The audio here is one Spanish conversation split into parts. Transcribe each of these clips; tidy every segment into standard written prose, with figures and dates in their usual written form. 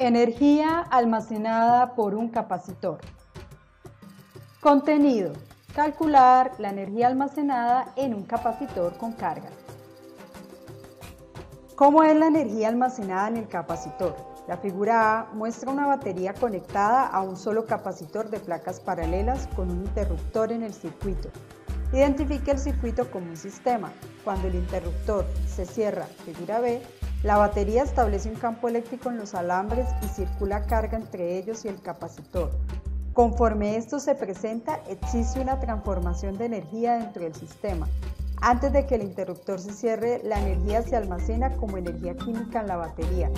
Energía almacenada por un capacitor. Contenido. Calcular la energía almacenada en un capacitor con carga. ¿Cómo es la energía almacenada en el capacitor? La figura A muestra una batería conectada a un solo capacitor de placas paralelas con un interruptor en el circuito. Identifica el circuito como un sistema. Cuando el interruptor se cierra, figura B, la batería establece un campo eléctrico en los alambres y circula carga entre ellos y el capacitor. Conforme esto se presenta, existe una transformación de energía dentro del sistema. Antes de que el interruptor se cierre, la energía se almacena como energía química en la batería.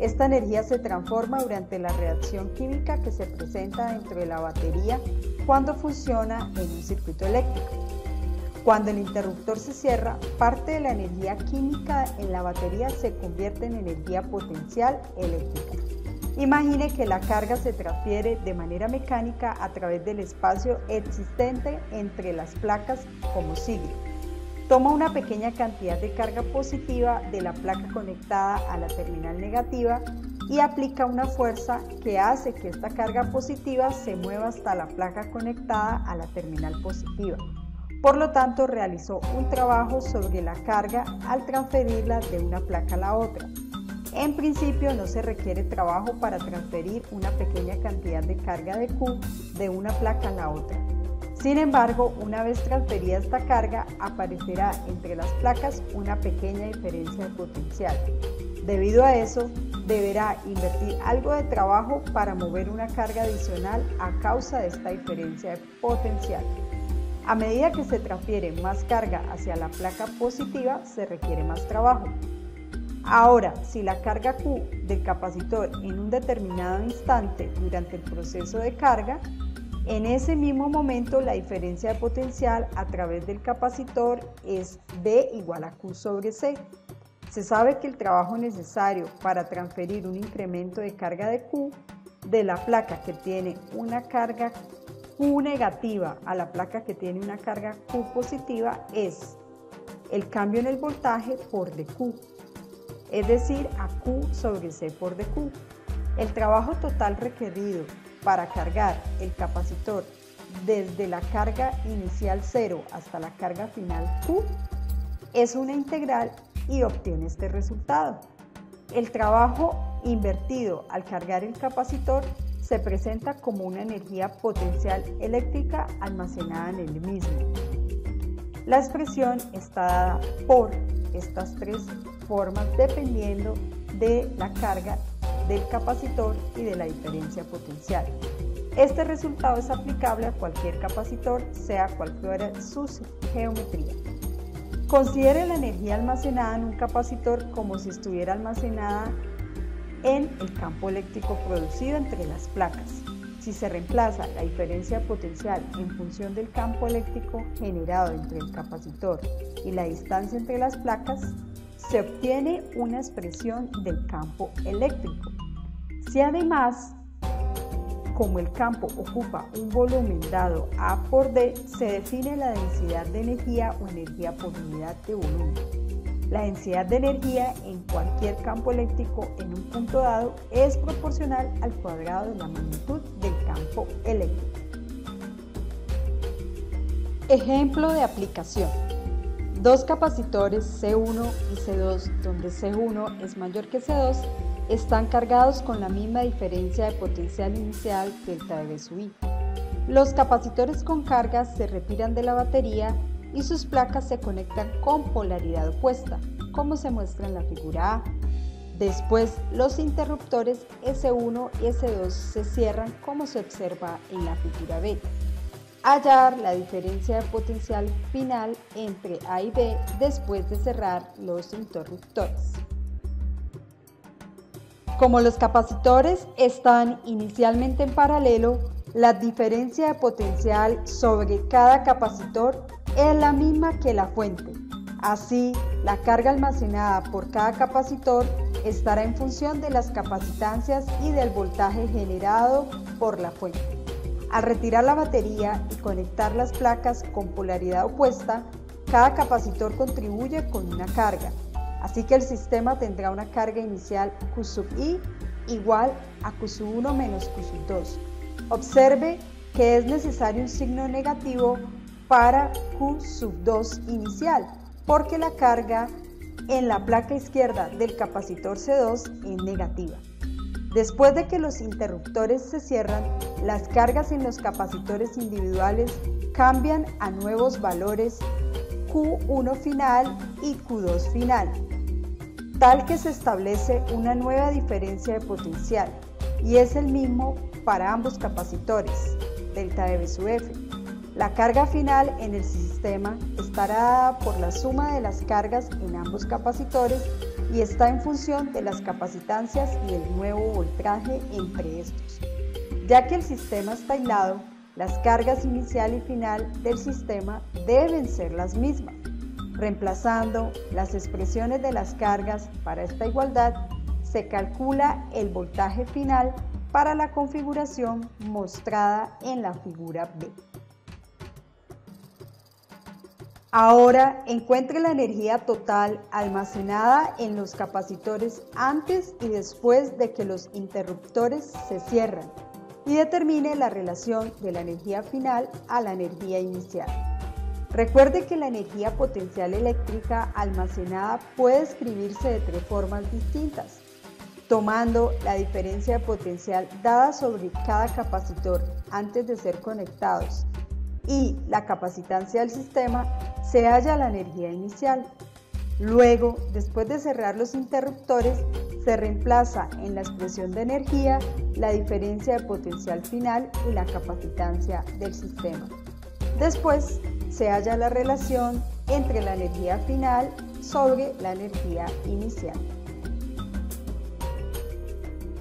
Esta energía se transforma durante la reacción química que se presenta dentro de la batería cuando funciona en un circuito eléctrico. Cuando el interruptor se cierra, parte de la energía química en la batería se convierte en energía potencial eléctrica. Imagine que la carga se transfiere de manera mecánica a través del espacio existente entre las placas como sigue. Toma una pequeña cantidad de carga positiva de la placa conectada a la terminal negativa y aplica una fuerza que hace que esta carga positiva se mueva hasta la placa conectada a la terminal positiva. Por lo tanto, realizó un trabajo sobre la carga al transferirla de una placa a la otra. En principio, no se requiere trabajo para transferir una pequeña cantidad de carga de Q de una placa a la otra. Sin embargo, una vez transferida esta carga, aparecerá entre las placas una pequeña diferencia de potencial. Debido a eso, deberá invertir algo de trabajo para mover una carga adicional a causa de esta diferencia de potencial. A medida que se transfiere más carga hacia la placa positiva, se requiere más trabajo. Ahora, si la carga Q del capacitor en un determinado instante durante el proceso de carga, en ese mismo momento la diferencia de potencial a través del capacitor es D igual a Q sobre C. Se sabe que el trabajo necesario para transferir un incremento de carga de Q de la placa que tiene una carga Q negativa a la placa que tiene una carga Q positiva es el cambio en el voltaje por dQ, es decir, a Q sobre C por dQ. El trabajo total requerido para cargar el capacitor desde la carga inicial 0 hasta la carga final Q es una integral y obtiene este resultado. El trabajo invertido al cargar el capacitor se presenta como una energía potencial eléctrica almacenada en el mismo. La expresión está dada por estas tres formas dependiendo de la carga del capacitor y de la diferencia potencial. Este resultado es aplicable a cualquier capacitor, sea cual fuera su geometría. Considere la energía almacenada en un capacitor como si estuviera almacenada en el campo eléctrico producido entre las placas. Si se reemplaza la diferencia potencial en función del campo eléctrico generado entre el capacitor y la distancia entre las placas, se obtiene una expresión del campo eléctrico. Si además, como el campo ocupa un volumen dado A por D, se define la densidad de energía o energía por unidad de volumen. La densidad de energía en cualquier campo eléctrico en un punto dado es proporcional al cuadrado de la magnitud del campo eléctrico. Ejemplo de aplicación. Dos capacitores C1 y C2, donde C1 es mayor que C2, están cargados con la misma diferencia de potencial inicial delta de V sub I. Los capacitores con carga se retiran de la batería y sus placas se conectan con polaridad opuesta, como se muestra en la figura A. Después, los interruptores S1 y S2 se cierran, como se observa en la figura B. Hallar la diferencia de potencial final entre A y B después de cerrar los interruptores. Como los capacitores están inicialmente en paralelo, la diferencia de potencial sobre cada capacitor es la misma que la fuente. Así, la carga almacenada por cada capacitor estará en función de las capacitancias y del voltaje generado por la fuente. Al retirar la batería y conectar las placas con polaridad opuesta, cada capacitor contribuye con una carga. Así que el sistema tendrá una carga inicial Q sub I igual a Q1 menos Q2. Observe que es necesario un signo negativo para Q2 inicial, porque la carga en la placa izquierda del capacitor C2 es negativa. Después de que los interruptores se cierran, las cargas en los capacitores individuales cambian a nuevos valores Q1 final y Q2 final, tal que se establece una nueva diferencia de potencial, y es el mismo para ambos capacitores, delta EBF. La carga final en el sistema estará dada por la suma de las cargas en ambos capacitores y está en función de las capacitancias y el nuevo voltaje entre estos. Ya que el sistema está aislado, las cargas inicial y final del sistema deben ser las mismas, reemplazando las expresiones de las cargas para esta igualdad. Se calcula el voltaje final para la configuración mostrada en la figura B. Ahora encuentre la energía total almacenada en los capacitores antes y después de que los interruptores se cierran y determine la relación de la energía final a la energía inicial. Recuerde que la energía potencial eléctrica almacenada puede escribirse de tres formas distintas, tomando la diferencia de potencial dada sobre cada capacitor antes de ser conectados y la capacitancia del sistema, se halla la energía inicial. Luego, después de cerrar los interruptores, se reemplaza en la expresión de energía la diferencia de potencial final y la capacitancia del sistema. Después, se halla la relación entre la energía final sobre la energía inicial.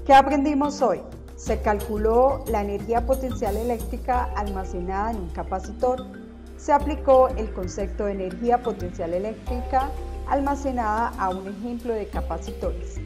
¿Qué aprendimos hoy? Se calculó la energía potencial eléctrica almacenada en un capacitor. Se aplicó el concepto de energía potencial eléctrica almacenada a un ejemplo de capacitores.